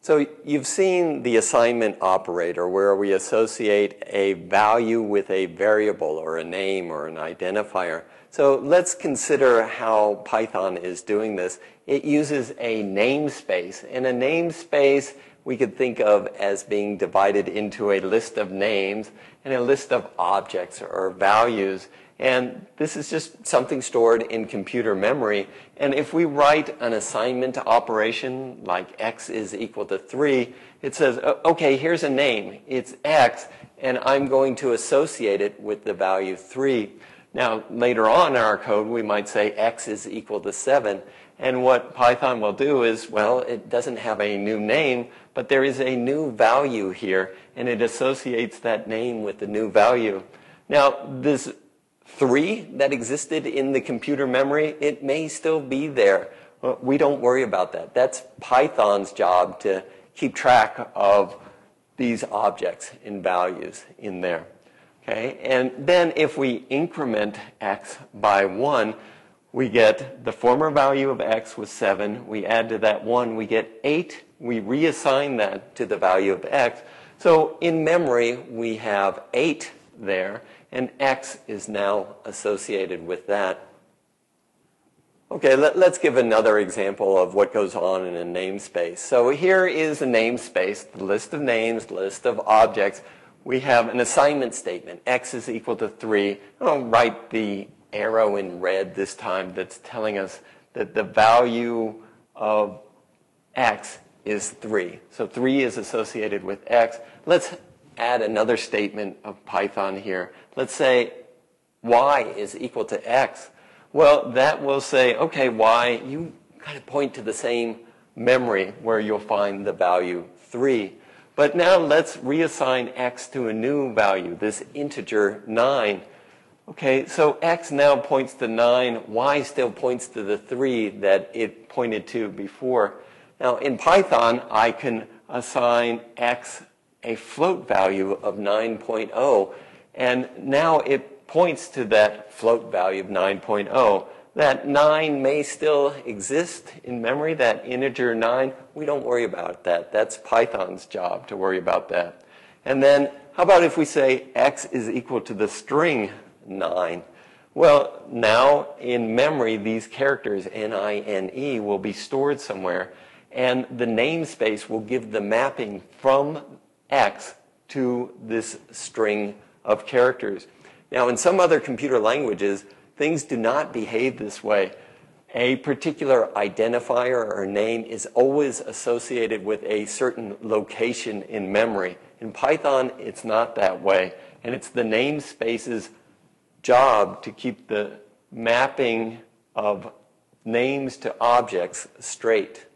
So you've seen the assignment operator where we associate a value with a variable or a name or an identifier. So let's consider how Python is doing this. It uses a namespace, and a namespace we could think of as being divided into a list of names and a list of objects or values. And this is just something stored in computer memory. And if we write an assignment operation like x is equal to 3, it says, okay, here's a name. It's x, and I'm going to associate it with the value 3. Now, later on in our code, we might say x is equal to 7. And what Python will do is, well, it doesn't have a new name, but there is a new value here, and it associates that name with the new value. Now, this 3 that existed in the computer memory, it may still be there. We don't worry about that. That's Python's job to keep track of these objects and values in there. Okay? And then if we increment x by 1, we get the former value of x was 7. We add to that 1, we get 8. We reassign that to the value of x. So in memory, we have 8 there, and x is now associated with that. Okay, let's give another example of what goes on in a namespace. So here is a namespace, the list of names, list of objects. We have an assignment statement, x is equal to 3. I'll write the arrow in red this time that's telling us that the value of x is 3. So 3 is associated with x. Let's add another statement of Python here. Let's say y is equal to x. Well, that will say, okay, y, you kind of point to the same memory where you'll find the value 3. But now let's reassign x to a new value, this integer 9. Okay, so x now points to 9, y still points to the 3 that it pointed to before. Now in Python, I can assign x a float value of 9.0, and now it points to that float value of 9.0. That 9 may still exist in memory, that integer 9. We don't worry about that. That's Python's job to worry about that. And then how about if we say x is equal to the string 9. Well, now in memory, these characters, N-I-N-E, will be stored somewhere, and the namespace will give the mapping from x to this string of characters. Now, in some other computer languages, things do not behave this way. A particular identifier or name is always associated with a certain location in memory. In Python, it's not that way, and it's the namespace's job to keep the mapping of names to objects straight.